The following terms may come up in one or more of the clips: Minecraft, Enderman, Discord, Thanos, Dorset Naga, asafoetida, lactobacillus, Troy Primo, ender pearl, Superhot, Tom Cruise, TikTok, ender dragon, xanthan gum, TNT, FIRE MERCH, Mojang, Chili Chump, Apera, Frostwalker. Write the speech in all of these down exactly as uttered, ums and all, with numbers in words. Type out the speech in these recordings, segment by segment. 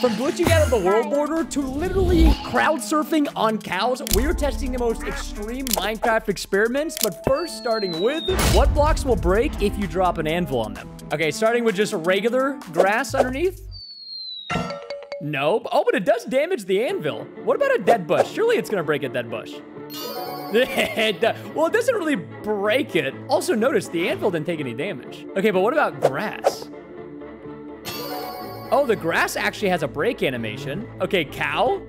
From glitching out of the world border to literally crowd surfing on cows, we are testing the most extreme Minecraft experiments, but first starting with what blocks will break if you drop an anvil on them. Okay, starting with just regular grass underneath. Nope. Oh, but it does damage the anvil. What about a dead bush? Surely it's gonna break a dead bush. Well, it doesn't really break it. Also notice the anvil didn't take any damage. Okay, but what about grass? Oh, the grass actually has a break animation. Okay, cow.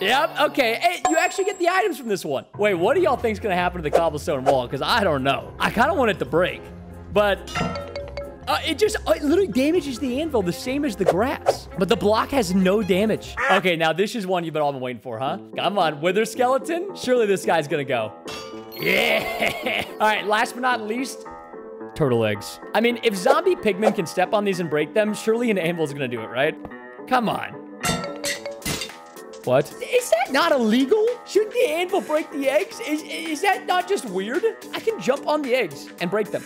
Yep, okay. Hey, you actually get the items from this one. Wait, what do y'all think's gonna happen to the cobblestone wall? Because I don't know. I kind of want it to break, but uh, it just uh, it literally damages the anvil the same as the grass. But the block has no damage. Okay, now this is one you've all been waiting for, huh? Come on, Wither Skeleton. Surely this guy's gonna go. Yeah. All right, last but not least, turtle eggs. I mean, if zombie pigmen can step on these and break them, surely an anvil's gonna do it, right? Come on. What? Is that not illegal? Should the anvil break the eggs? Is, is that not just weird? I can jump on the eggs and break them.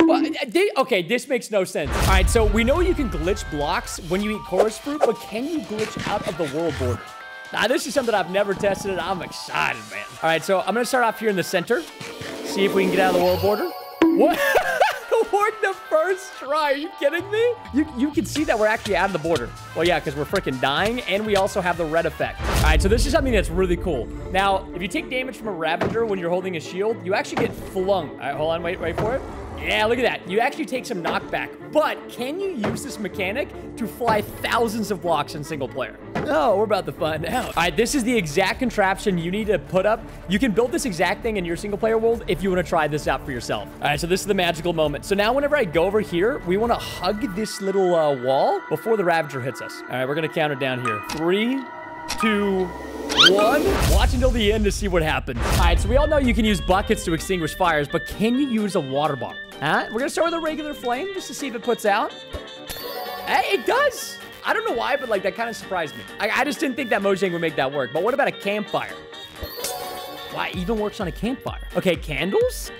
Well, they, okay, this makes no sense. All right, so we know you can glitch blocks when you eat chorus fruit, but can you glitch out of the world border? Now, this is something I've never tested, and I'm excited, man. All right, so I'm gonna start off here in the center, see if we can get out of the world border. What? We're the first try. Are you kidding me? You you can see that we're actually out of the border. Well, yeah, because we're freaking dying, and we also have the red effect. All right, so this is something that's really cool. Now, if you take damage from a Ravager when you're holding a shield, you actually get flung. All right, hold on, wait, wait for it. Yeah, look at that. You actually take some knockback, but can you use this mechanic to fly thousands of blocks in single player? Oh, we're about to find out. All right, this is the exact contraption you need to put up. You can build this exact thing in your single player world if you want to try this out for yourself. All right, so this is the magical moment. So now whenever I go over here, we want to hug this little uh, wall before the Ravager hits us. All right, we're going to count it down here. Three, two, one. Watch until the end to see what happens. All right, so we all know you can use buckets to extinguish fires, but can you use a water bottle? Huh? We're going to start with a regular flame just to see if it puts out. Hey, it does. I don't know why, but like that kind of surprised me. I, I just didn't think that Mojang would make that work. But what about a campfire? Why, it even works on a campfire. Okay, candles?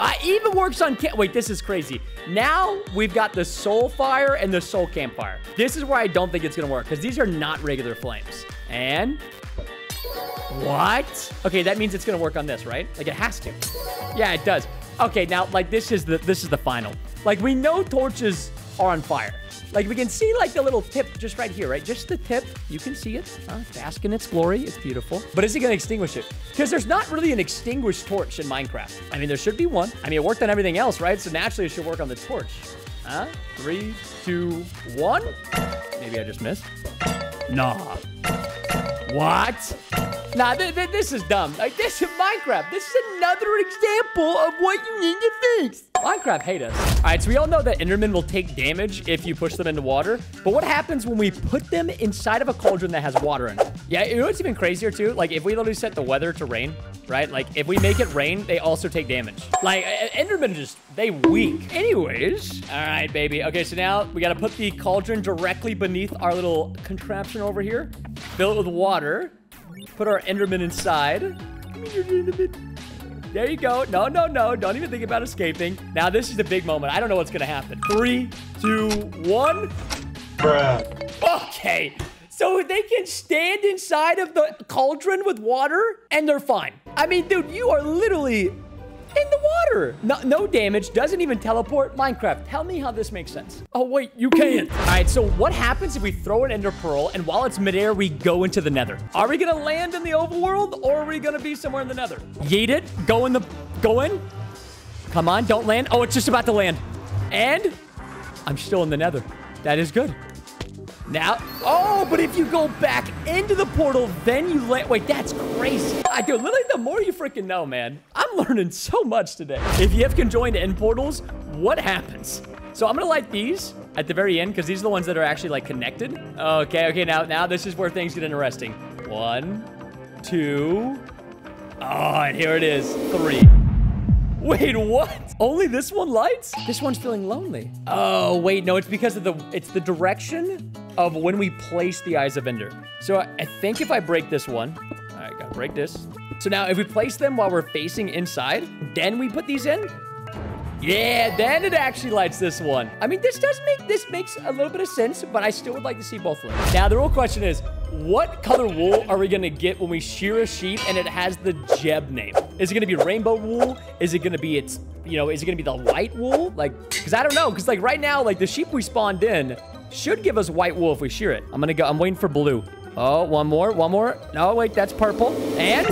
I even works on camp. Wait, this is crazy. Now we've got the soul fire and the soul campfire. This is where I don't think it's going to work because these are not regular flames. And what? Okay, that means it's going to work on this, right? Like it has to. Yeah, it does. Okay, now like this is the this is the final. Like we know torches are on fire. Like we can see like the little tip just right here, right? Just the tip, you can see it, huh? Bask in its glory, it's beautiful. But is it gonna extinguish it? Because there's not really an extinguished torch in Minecraft. I mean, there should be one. I mean, it worked on everything else, right? So naturally it should work on the torch. Huh? Three, two, one. Maybe I just missed. Nah. What? Nah, th th this is dumb. Like this is Minecraft. This is another example of what you need to fix. Minecraft hate us. All right, so we all know that Endermen will take damage if you push them into water. But what happens when we put them inside of a cauldron that has water in it? Yeah, you know what's even crazier too? Like if we literally set the weather to rain, right? Like if we make it rain, they also take damage. Like Endermen just, they weak. Anyways, all right, baby. Okay, so now we gotta put the cauldron directly beneath our little contraption over here. Fill it with water. Put our Enderman inside. There you go. No, no, no. Don't even think about escaping. Now, this is the big moment. I don't know what's going to happen. Three, two, one. Bruh. Okay. So they can stand inside of the cauldron with water, and they're fine. I mean, dude, you are literally in the water. No, no damage, doesn't even teleport. Minecraft, tell me how this makes sense. Oh, wait, you can't. All right, so what happens if we throw an ender pearl and while it's midair, we go into the nether? Are we gonna land in the overworld or are we gonna be somewhere in the nether? Yeet it, go in the, go in. Come on, don't land. Oh, it's just about to land. And I'm still in the nether. That is good. Now, oh, but if you go back into the portal, then you land. Wait, that's crazy. I do. Literally, the more you freaking know, man. I'm learning so much today. If you have conjoined end portals, what happens? So I'm going to light these at the very end because these are the ones that are actually, like, connected. Okay, okay, now, now this is where things get interesting. One, two. Oh, and here it is. Three. Wait, what? Only this one lights? This one's feeling lonely. Oh, wait, no, it's because of the, it's the direction of when we place the Eyes of Ender. So I, I think if I break this one, all right, gotta break this. So now if we place them while we're facing inside, then we put these in, Yeah, then it actually lights this one. I mean, this does make, this makes a little bit of sense, but I still would like to see both of them. Now, the real question is, what color wool are we going to get when we shear a sheep and it has the Jeb name? Is it going to be rainbow wool? Is it going to be its, you know, is it going to be the white wool? Like, because I don't know. Because, like, right now, like, the sheep we spawned in should give us white wool if we shear it. I'm going to go. I'm waiting for blue. Oh, one more. One more. No, wait. That's purple. And...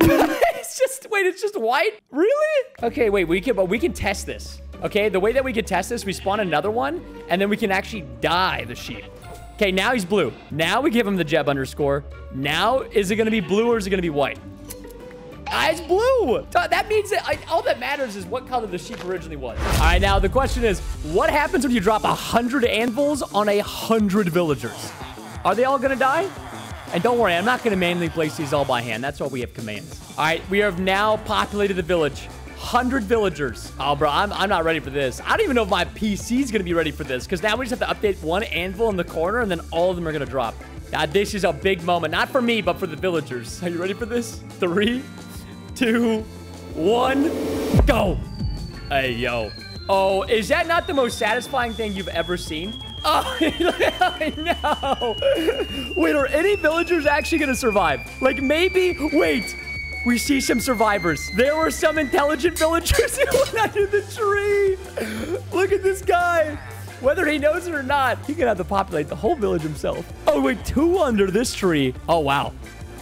it's just... Wait, it's just white? Really? Okay, wait. We can, but we can test this. Okay, the way that we can test this, we spawn another one, and then we can actually dye the sheep. Okay, now he's blue. Now we give him the Jeb underscore. Now, is it going to be blue or is it going to be white? Ah, it's blue. That means that I, all that matters is what color the sheep originally was. All right, now the question is, what happens when you drop one hundred anvils on one hundred villagers? Are they all going to die? And don't worry, I'm not going to manually place these all by hand. That's why we have commands. All right, we have now populated the village. one hundred villagers. Oh, bro, I'm, I'm not ready for this. I don't even know if my P C is going to be ready for this, because now we just have to update one anvil in the corner, and then all of them are going to drop. Now, this is a big moment. Not for me, but for the villagers. Are you ready for this? Three, two, one, go. Hey, yo. Oh, is that not the most satisfying thing you've ever seen? Oh, no. Wait, are any villagers actually going to survive? Like, maybe... Wait. We see some survivors. There were some intelligent villagers who went under the tree. Look at this guy. Whether he knows it or not, he can have to populate the whole village himself. Oh, wait, two under this tree. Oh, wow.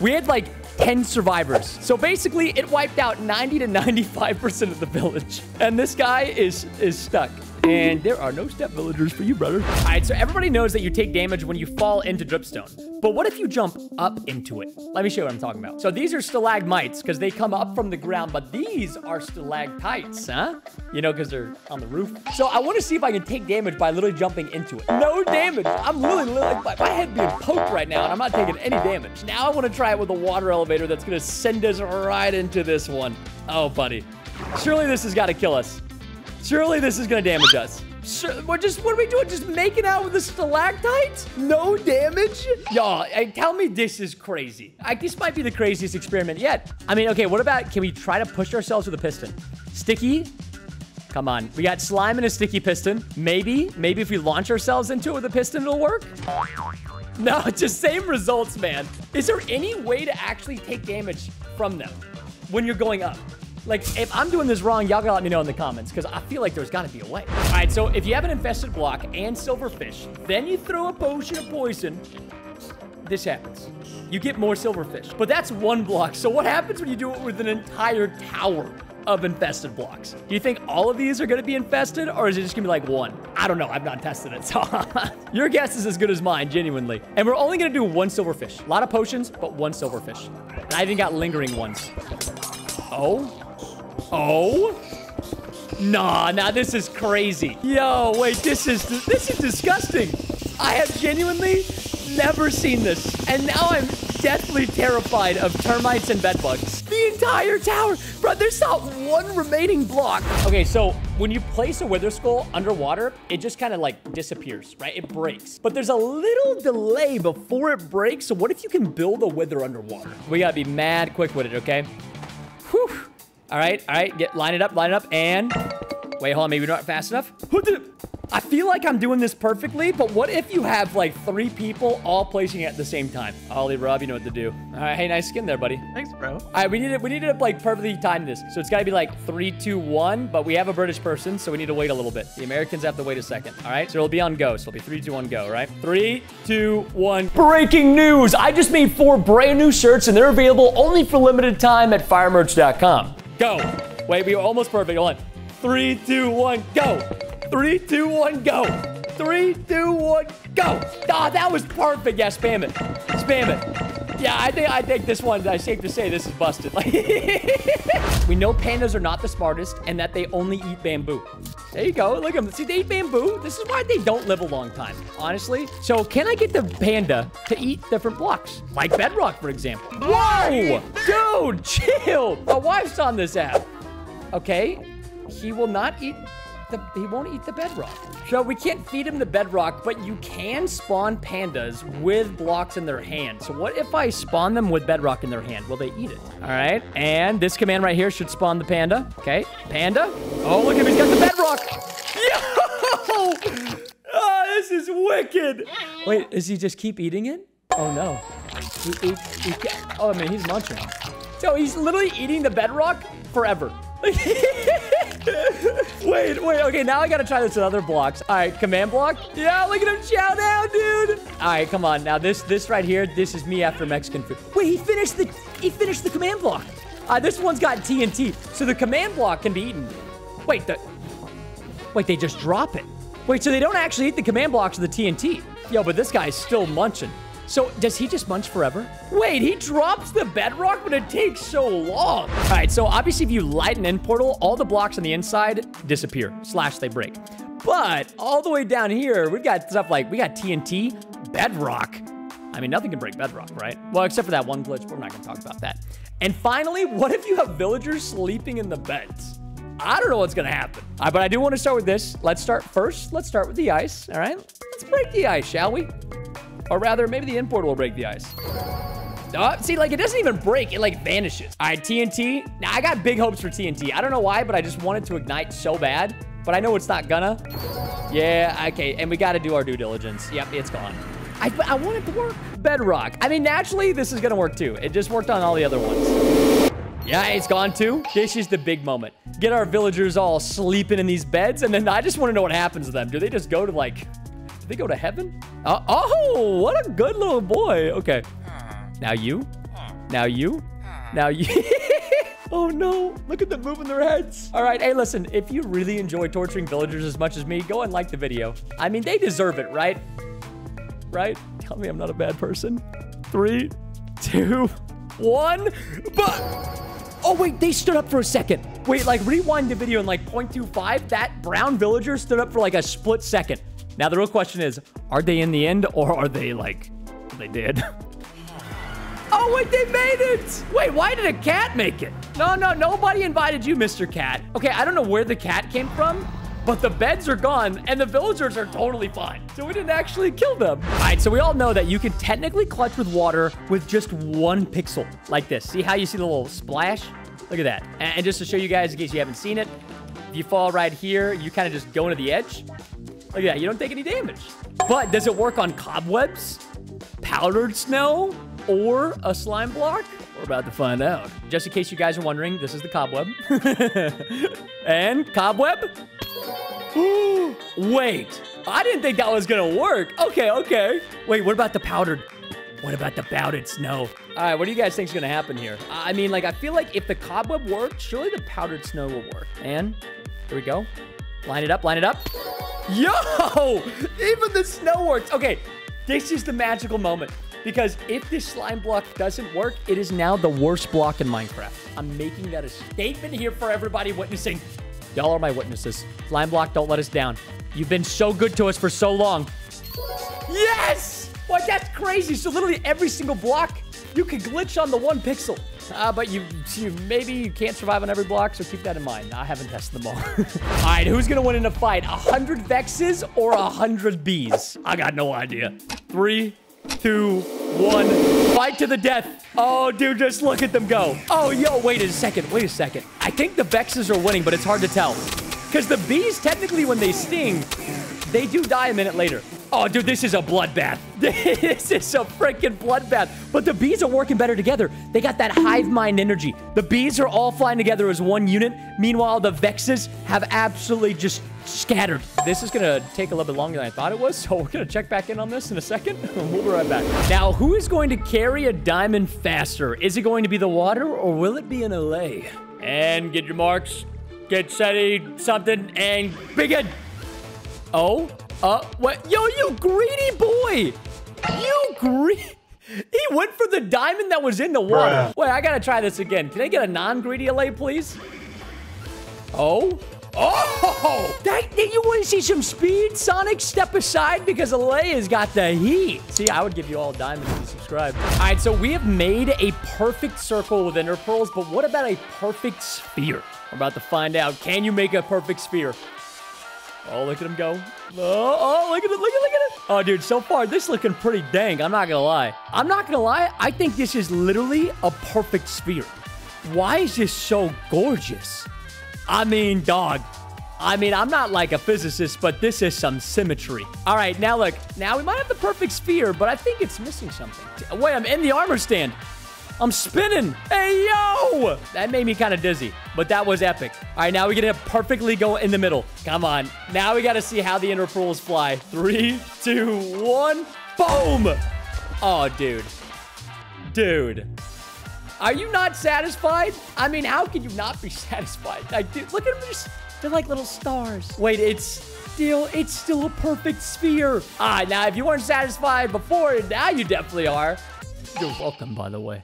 We had like ten survivors. So basically, it wiped out ninety to ninety-five percent of the village. And this guy is, is stuck. And there are no step villagers for you, brother. All right, so everybody knows that you take damage when you fall into dripstone. But what if you jump up into it? Let me show you what I'm talking about. So these are stalagmites because they come up from the ground, but these are stalactites, huh? You know, because they're on the roof. So I want to see if I can take damage by literally jumping into it. No damage. I'm literally like my, my head being poked right now, and I'm not taking any damage. Now I want to try it with a water elevator that's going to send us right into this one. Oh, buddy. Surely this has got to kill us. Surely this is gonna damage us. Sure, we're just, what are we doing? Just making out with the stalactites? No damage? Y'all, tell me this is crazy. I, this might be the craziest experiment yet. I mean, okay, what about, can we try to push ourselves with a piston? Sticky? Come on. We got slime and a sticky piston. Maybe, maybe if we launch ourselves into it with a piston, it'll work? No, it's just same results, man. Is there any way to actually take damage from them when you're going up? Like, if I'm doing this wrong, y'all gotta let me know in the comments, because I feel like there's gotta be a way. All right, so if you have an infested block and silverfish, then you throw a potion of poison, this happens. You get more silverfish. But that's one block. So what happens when you do it with an entire tower of infested blocks? Do you think all of these are gonna be infested, or is it just gonna be like one? I don't know, I've not tested it, so your guess is as good as mine, genuinely. And we're only gonna do one silverfish. A lot of potions, but one silverfish. And I even got lingering ones. Oh. Oh, nah, nah, this is crazy. Yo, wait, this is, this is disgusting. I have genuinely never seen this. And now I'm deathly terrified of termites and bedbugs. The entire tower, bro, there's not one remaining block. Okay, so when you place a wither skull underwater, it just kind of like disappears, right? It breaks, but there's a little delay before it breaks. So what if you can build a wither underwater? We gotta be mad quick with it, okay? Whew. All right, all right, get, line it up, line it up, and... Wait, hold on, maybe we're not fast enough. I feel like I'm doing this perfectly, but what if you have, like, three people all placing it at the same time? Ollie, Rob, you know what to do. All right, hey, nice skin there, buddy. Thanks, bro. All right, we need it, we need it to, like, perfectly time this. So it's got to be, like, three, two, one, but we have a British person, so we need to wait a little bit. The Americans have to wait a second, all right? So it'll be on go, so it'll be three, two, one, go, right? Three, two, one. Breaking news! I just made four brand new shirts, and they're available only for limited time at fire merch dot app. Go. Wait, we were almost perfect. Hold on. Three, two, one, go. Three, two, one, go. Three, two, one, go. Ah, that was perfect. Yeah, spam it. Spam it. Yeah, I think I think this one, it's safe to say this is busted. We know pandas are not the smartest and that they only eat bamboo. There you go. Look at them. See, they eat bamboo. This is why they don't live a long time, honestly. So can I get the panda to eat different blocks? Like bedrock, for example. Whoa! Dude, chill. My wife's on this app. Okay. He will not eat the he won't eat the bedrock. So we can't feed him the bedrock, but you can spawn pandas with blocks in their hand. So what if I spawn them with bedrock in their hand? Will they eat it? All right. And this command right here should spawn the panda. Okay. Panda. Oh, look at him. He's got the bedrock. Yo! Oh, this is wicked. Wait, does he just keep eating it? Oh, no. He, he, he, oh, man, he's munching. So he's literally eating the bedrock forever. wait, wait, okay, now I gotta try this with other blocks. All right, command block. Yeah, look at him chow down, dude. All right, come on. Now this this right here, this is me after Mexican food. Wait, he finished the he finished the command block. Uh, this one's got T N T, so the command block can be eaten. Wait, the wait, they just drop it. Wait, so they don't actually eat the command blocks of the T N T. Yo, but this guy's still munching. So, does he just munch forever? Wait, he drops the bedrock, but it takes so long. All right, so obviously if you light an end portal, all the blocks on the inside disappear, slash they break. But all the way down here, we've got stuff like, we got T N T, bedrock. I mean, nothing can break bedrock, right? Well, except for that one glitch, but we're not gonna talk about that. And finally, what if you have villagers sleeping in the beds? I don't know what's gonna happen. All right, but I do wanna start with this. Let's start first, let's start with the ice, all right? Let's break the ice, shall we? Or rather, maybe the import will break the ice. Oh, see, like, it doesn't even break. It, like, vanishes. All right, T N T. Now, I got big hopes for T N T. I don't know why, but I just want it to ignite so bad. But I know it's not gonna. Yeah, okay. And we got to do our due diligence. Yep, it's gone. I, I want it to work. Bedrock. I mean, naturally, this is going to work, too. It just worked on all the other ones. Yeah, it's gone, too. This is the big moment. Get our villagers all sleeping in these beds. And then I just want to know what happens to them. Do they just go to, like... Did they go to heaven? Uh, oh, what a good little boy. Okay. Now you. Now you. Now you. Oh, no. Look at them moving their heads. All right. Hey, listen. If you really enjoy torturing villagers as much as me, go and like the video. I mean, they deserve it, right? Right? Tell me I'm not a bad person. Three, two, one. But... Oh, wait. They stood up for a second. Wait, like, rewind the video in, like, zero point two five. That brown villager stood up for, like, a split second. Now, the real question is, are they in the end or are they like, they did? Oh, wait, they made it. Wait, why did a cat make it? No, no, nobody invited you, Mister Cat. Okay, I don't know where the cat came from, but the beds are gone and the villagers are totally fine. So we didn't actually kill them. All right, so we all know that you can technically clutch with water with just one pixel like this. See how you see the little splash? Look at that. And just to show you guys, in case you haven't seen it, if you fall right here, you kind of just go into the edge. Look at that, you don't take any damage. But does it work on cobwebs, powdered snow, or a slime block? We're about to find out. Just in case you guys are wondering, this is the cobweb. And cobweb? Wait, I didn't think that was gonna work. Okay, okay. Wait, what about the powdered? What about the powdered snow? All right, what do you guys think is gonna happen here? I mean, like, I feel like if the cobweb worked, surely the powdered snow will work. And here we go. Line it up, line it up. Yo, even the snow works. Okay, this is the magical moment because if this slime block doesn't work, it is now the worst block in Minecraft. I'm making that a statement here for everybody witnessing. Y'all are my witnesses. Slime block, don't let us down. You've been so good to us for so long. Yes! What? That's crazy. So literally every single block, you can glitch on the one pixel. Uh, but you, you maybe you can't survive on every block, so keep that in mind. I haven't tested them all. All right, who's going to win in a fight? one hundred vexes or one hundred bees? I got no idea. Three, two, one. Fight to the death. Oh, dude, just look at them go. Oh, yo, wait a second. Wait a second. I think the vexes are winning, but it's hard to tell. Because the bees, technically, when they sting, they do die a minute later. Oh, dude, this is a bloodbath. This is a freaking bloodbath. But the bees are working better together. They got that hive mind energy. The bees are all flying together as one unit. Meanwhile, the vexes have absolutely just scattered. This is gonna take a little bit longer than I thought it was, so we're gonna check back in on this in a second. We'll be right back. Now, who is going to carry a diamond faster? Is it going to be the water, or will it be an L A? And get your marks, get steady, something, and begin. Oh. Uh, what? Yo, you greedy boy! You greedy... He went for the diamond that was in the water. Bruh. Wait, I gotta try this again. Can I get a non-greedy L A, please? Oh? Oh! That, you want to see some speed, Sonic? Step aside because L A has got the heat. See, I would give you all diamonds if you subscribe. All right, so we have made a perfect circle with ender pearls, but what about a perfect sphere? We're about to find out. Can you make a perfect sphere? Oh, look at him go. Oh, oh, look at it, look at it, look at it. Oh, dude, so far, this is looking pretty dang. I'm not gonna lie. I'm not gonna lie. I think this is literally a perfect sphere. Why is this so gorgeous? I mean, dog. I mean, I'm not like a physicist, but this is some symmetry. All right, now look. Now we might have the perfect sphere, but I think it's missing something. Wait, I'm in the armor stand. I'm spinning. Hey, yo! That made me kind of dizzy, but that was epic. All right, now we're going to perfectly go in the middle. Come on. Now we got to see how the ender pearls fly. Three, two, one. Boom! Oh, dude. Dude. Are you not satisfied? I mean, how can you not be satisfied? Like, dude, look at them. Just, they're like little stars. Wait, it's... Still, it's still a perfect sphere. Ah, now, if you weren't satisfied before, now you definitely are. You're welcome, by the way.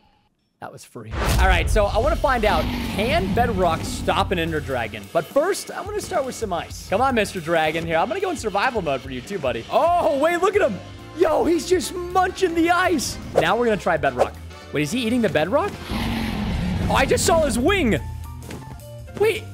That was free. All right, so I want to find out, can bedrock stop an ender dragon? But first, I'm going to start with some ice. Come on, Mister Dragon. Here, I'm going to go in survival mode for you too, buddy. Oh, wait, look at him. Yo, he's just munching the ice. Now we're going to try bedrock. Wait, is he eating the bedrock? Oh, I just saw his wing. Wait.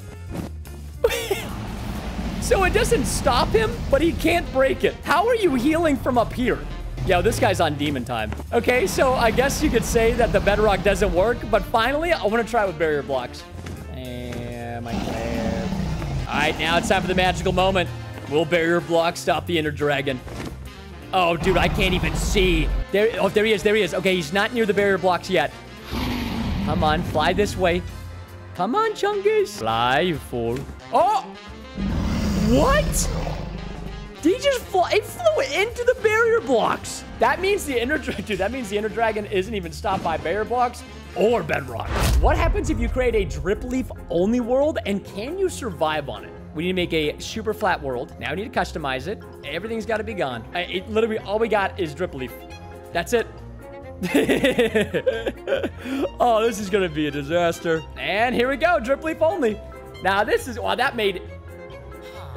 So it doesn't stop him, but he can't break it. How are you healing from up here? Yo, this guy's on demon time. Okay, so I guess you could say that the bedrock doesn't work, but finally, I want to try with barrier blocks. Damn, I can't. All right, now it's time for the magical moment. Will barrier blocks stop the ender dragon? Oh, dude, I can't even see. There, oh, there he is, there he is. Okay, he's not near the barrier blocks yet. Come on, fly this way. Come on, Chungus. Fly, you fool. Oh! What? Did he just fly? He flew into the barrier blocks. That means the inner dragon, dude, that means the inner dragon isn't even stopped by barrier blocks or bedrock. What happens if you create a drip leaf only world, and can you survive on it? We need to make a super flat world. Now we need to customize it. Everything's got to be gone. I, it, literally, all we got is drip leaf. That's it. Oh, this is going to be a disaster. And here we go. Drip leaf only. Now this is, wow, that made,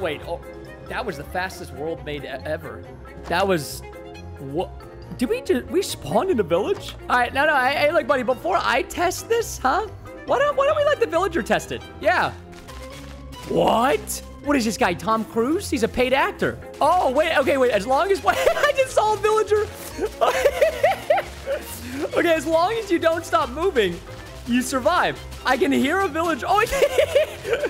wait, oh. That was the fastest world made ever. That was, what? Did we just, we spawned in a village? All right, no, no, hey, look, buddy, before I test this, huh? Why don't, why don't we let the villager test it? Yeah. What? What is this guy, Tom Cruise? He's a paid actor. Oh, wait, okay, wait, as long as, I just saw a villager. Okay, as long as you don't stop moving, you survive. I can hear a village. Oh,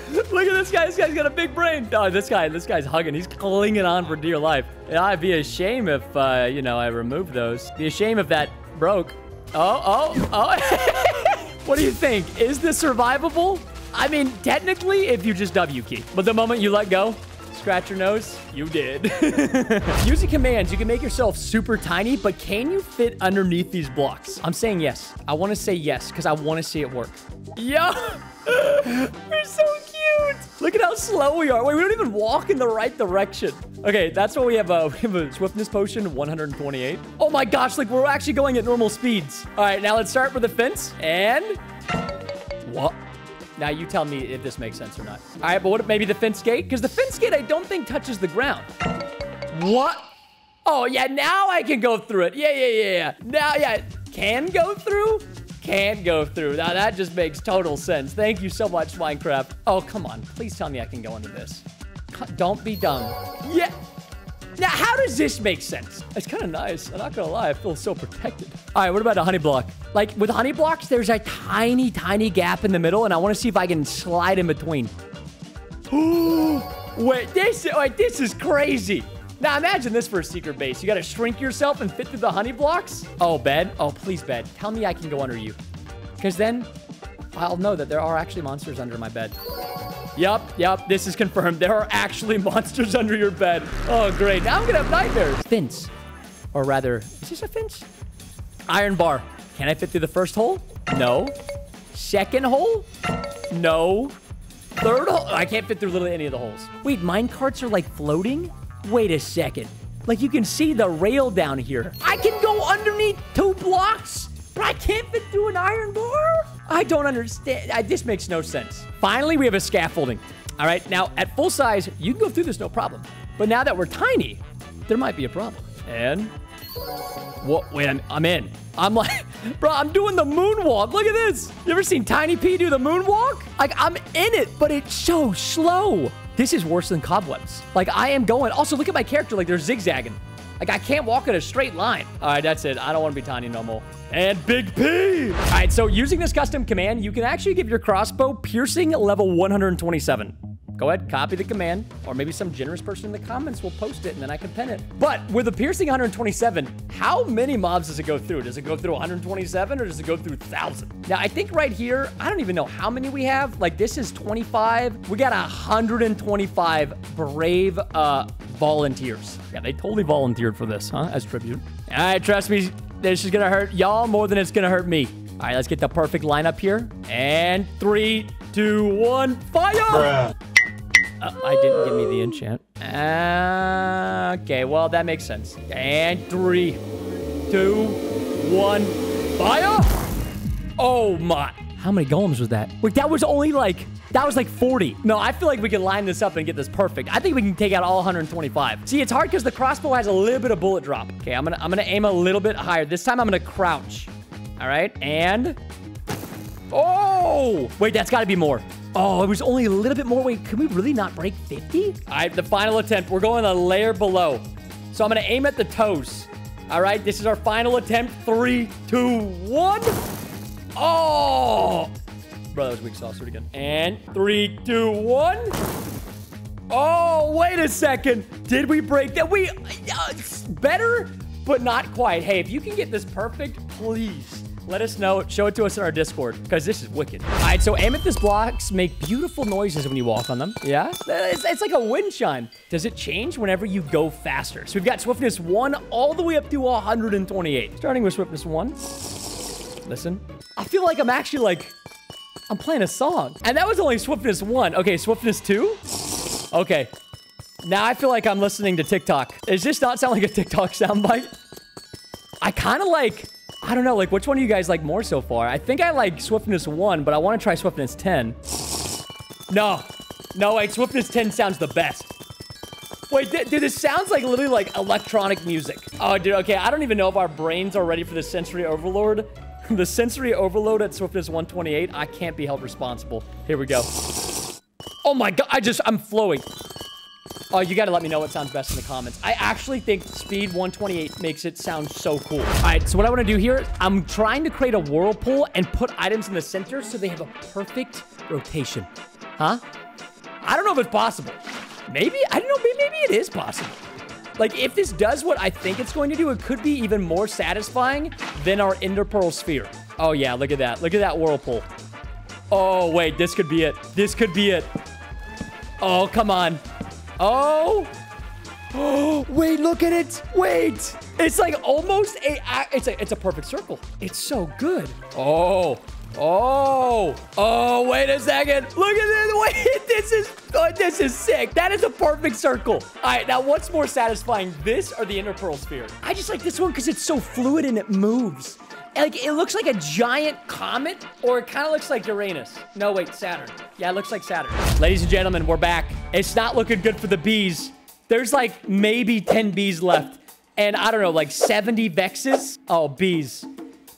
look at this guy. This guy's got a big brain. Oh, this guy, this guy's hugging. He's clinging on for dear life. Yeah, it'd be a shame if, uh, you know, I removed those. It'd be a shame if that broke. Oh, oh, oh. What do you think? Is this survivable? I mean, technically, if you just W key. But the moment you let go, scratch your nose, you did. Using commands, you can make yourself super tiny, but can you fit underneath these blocks? I'm saying yes. I want to say yes, because I want to see it work. Yo, you're so cute. Look at how slow we are. Wait, we don't even walk in the right direction. Okay, that's what we have. Uh, we have a swiftness potion, one hundred twenty-eight. Oh my gosh, like we're actually going at normal speeds. All right, now let's start with the fence. And what? Now, you tell me if this makes sense or not. All right, but what, maybe the fence gate? Because the fence gate, I don't think, touches the ground. What? Oh, yeah, now I can go through it. Yeah, yeah, yeah, yeah. Now, yeah, can go through? Can go through. Now, that just makes total sense. Thank you so much, Minecraft. Oh, come on. Please tell me I can go under this. Don't be dumb. Yeah. Now, how does this make sense? It's kind of nice. I'm not going to lie. I feel so protected. All right, what about a honey block? Like, with honey blocks, there's a tiny, tiny gap in the middle, and I want to see if I can slide in between. Wait, this, wait, this is crazy. Now, imagine this for a secret base. You got to shrink yourself and fit through the honey blocks. Oh, bed. Oh, please, bed. Tell me I can go under you. Because then I'll know that there are actually monsters under my bed. Yup, yup, this is confirmed. There are actually monsters under your bed. Oh, great. Now I'm going to have nightmares. Fence. Or rather, is this a fence? Iron bar. Can I fit through the first hole? No. Second hole? No. Third hole? I can't fit through literally any of the holes. Wait, mine carts are like floating? Wait a second. Like you can see the rail down here. I can go underneath two blocks, but I can't fit through an iron bar? I don't understand. I, this makes no sense. Finally, we have a scaffolding. All right, now at full size, you can go through this, no problem. But now that we're tiny, there might be a problem. And, what? Wait, I'm, I'm in. I'm like, bro, I'm doing the moonwalk. Look at this. You ever seen Tiny P do the moonwalk? Like, I'm in it, but it's so slow. This is worse than cobwebs. Like, I am going. Also, look at my character. Like, they're zigzagging. Like, I can't walk in a straight line. All right, that's it. I don't want to be tiny no more. And Big P! All right, so using this custom command, you can actually give your crossbow piercing level one hundred twenty-seven. Go ahead, copy the command, or maybe some generous person in the comments will post it, and then I can pin it. But with a piercing one hundred twenty-seven, how many mobs does it go through? Does it go through one hundred twenty-seven, or does it go through one thousand? Now, I think right here, I don't even know how many we have. Like, this is twenty-five. We got one hundred twenty-five brave uh, volunteers. Yeah, they totally volunteered for this, huh, as tribute. All right, trust me, this is gonna hurt y'all more than it's gonna hurt me. All right, let's get the perfect lineup here. And three, two, one, fire! Bruh. Uh, I didn't give me the enchant. Uh, okay, well, that makes sense. And three, two, one, fire! Oh my. How many golems was that? Wait, that was only like, that was like forty. No, I feel like we can line this up and get this perfect. I think we can take out all one hundred twenty-five. See, it's hard because the crossbow has a little bit of bullet drop. Okay, I'm gonna, I'm gonna aim a little bit higher. This time I'm gonna crouch. All right, and... Oh! Wait, that's gotta be more. Oh, it was only a little bit more. Wait, can we really not break fifty? All right, the final attempt. We're going a layer below. So I'm going to aim at the toes. All right, this is our final attempt. Three, two, one. Oh! Bro, that was weak sauce. Do it again. And three, two, one. Oh, wait a second. Did we break that? We... Uh, better, but not quite. Hey, if you can get this perfect, please. Let us know. Show it to us in our Discord, because this is wicked. All right, so amethyst blocks make beautiful noises when you walk on them. Yeah, it's, it's like a wind chime. Does it change whenever you go faster? So we've got swiftness one all the way up to one hundred twenty-eight. Starting with swiftness one. Listen. I feel like I'm actually like, I'm playing a song. And that was only swiftness one. Okay, swiftness two. Okay. Now I feel like I'm listening to TikTok. Does this not sound like a TikTok soundbite? I kind of like... I don't know, like, which one do you guys like more so far? I think I like swiftness one, but I want to try swiftness ten. No. No, wait, swiftness ten sounds the best. Wait, th dude, this sounds like literally like electronic music. Oh, dude, okay, I don't even know if our brains are ready for the sensory overload. The sensory overload at swiftness one twenty-eight, I can't be held responsible. Here we go. Oh my God, I just, I'm flowing. Oh, you gotta let me know what sounds best in the comments. I actually think speed one twenty-eight makes it sound so cool. All right, so what I wanna do here, I'm trying to create a whirlpool and put items in the center so they have a perfect rotation. Huh? I don't know if it's possible. Maybe, I don't know, maybe it is possible. Like, if this does what I think it's going to do, it could be even more satisfying than our Ender Pearl Sphere. Oh yeah, look at that. Look at that whirlpool. Oh, wait, this could be it. This could be it. Oh, come on. Oh, oh, wait, look at it. Wait, it's like almost a, it's a, it's a perfect circle. It's so good. Oh, oh, oh, wait a second. Look at this. Wait, this is, oh, this is sick. That is a perfect circle. All right, now what's more satisfying, this or the Ender Pearl Sphere? I just like this one because it's so fluid and it moves. Like, it looks like a giant comet, or it kind of looks like Uranus. No, wait, Saturn. Yeah, it looks like Saturn. Ladies and gentlemen, we're back. It's not looking good for the bees. There's like maybe ten bees left, and I don't know, like seventy vexes. Oh, bees.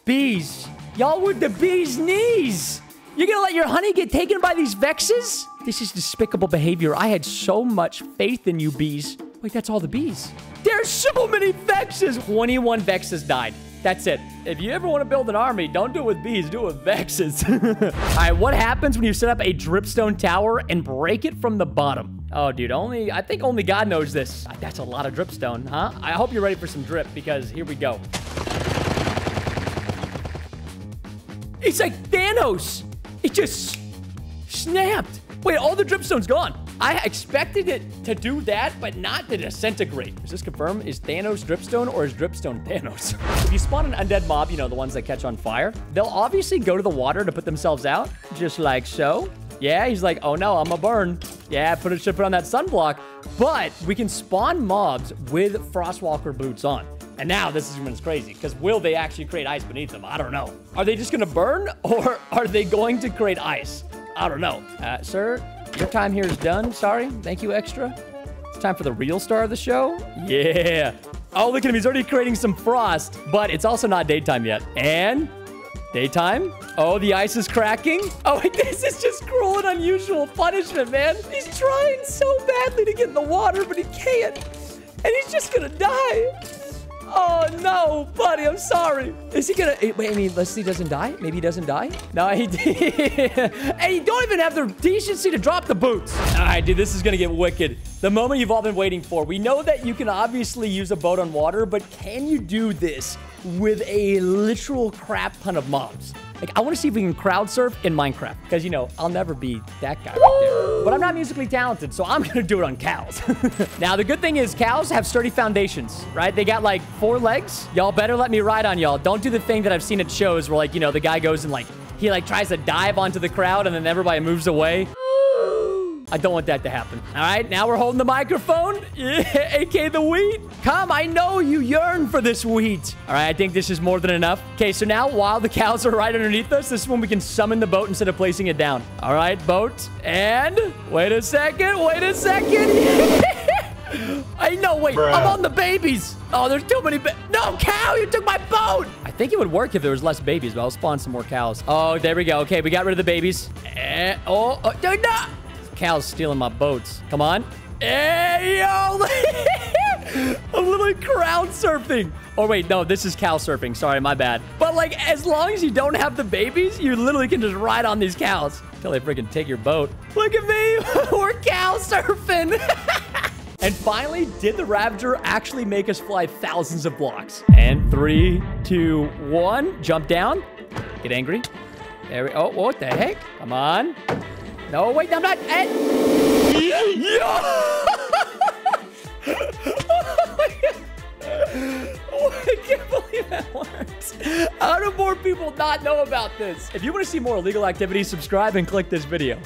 Bees. Y'all with the bees' knees. You're gonna let your honey get taken by these vexes? This is despicable behavior. I had so much faith in you, bees. Wait, that's all the bees. There's so many vexes. twenty-one vexes died. That's it. If you ever want to build an army, don't do it with bees, do it with vexes. All right, what happens when you set up a dripstone tower and break it from the bottom? Oh, dude, only, I think only God knows this. That's a lot of dripstone, huh? I hope you're ready for some drip, because here we go. It's like Thanos. It just snapped. Wait, all the dripstone's gone. I expected it to do that, but not to disintegrate. Is this confirmed? Is Thanos dripstone, or is dripstone Thanos? If you spawn an undead mob, you know, the ones that catch on fire, they'll obviously go to the water to put themselves out, just like so. Yeah, he's like, oh no, I'm a burn. Yeah, put it, should put on that sunblock. But we can spawn mobs with Frostwalker boots on. And now this is when it's crazy, because will they actually create ice beneath them? I don't know. Are they just gonna burn, or are they going to create ice? I don't know. Uh, sir? Your time here is done. Sorry. Thank you, extra. It's time for the real star of the show. Yeah. Oh, look at him. He's already creating some frost, but it's also not daytime yet. And Daytime? Oh, the ice is cracking. Oh, wait, this is just cruel and unusual punishment, man. He's trying so badly to get in the water, but he can't. And he's just gonna die. Oh, no, buddy, I'm sorry. Is he gonna... Wait, I mean, let's see, he doesn't die? Maybe he doesn't die? No, he did. And you don't even have the decency to drop the boots. All right, dude, this is gonna get wicked. The moment you've all been waiting for. We know that you can obviously use a boat on water, but can you do this with a literal crap ton of mobs? Like, I want to see if we can crowd surf in Minecraft. Because, you know, I'll never be that guy right there. But I'm not musically talented, so I'm going to do it on cows. Now, the good thing is cows have sturdy foundations, right? They got, like, four legs. Y'all better let me ride on y'all. Don't do the thing that I've seen at shows where, like, you know, the guy goes and, like, he, like, tries to dive onto the crowd and then everybody moves away. I don't want that to happen. All right, now we're holding the microphone, yeah, A K A the wheat. Come, I know you yearn for this wheat. All right, I think this is more than enough. Okay, so now while the cows are right underneath us, this is when we can summon the boat instead of placing it down. All right, boat, and wait a second, wait a second. I know, wait, Bruh. I'm on the babies. Oh, there's too many, ba no, cow, you took my boat. I think it would work if there was less babies, but I'll spawn some more cows. Oh, there we go. Okay, we got rid of the babies. Eh, oh, oh, no, no. Cows stealing my boats. Come on. Hey, yo. I'm literally crowd surfing. Oh, wait, no, this is cow surfing. Sorry, my bad. But, like, as long as you don't have the babies, you literally can just ride on these cows until they freaking take your boat. Look at me. We're cow surfing. And finally, did the Raptor actually make us fly thousands of blocks? And three, two, one. Jump down. Get angry. There we go. Oh, what the heck? Come on. No, wait, I'm not. At yeah. Yeah. Oh my God. Oh, I can't believe that works. How do more people not know about this? If you want to see more illegal activity, subscribe and click this video.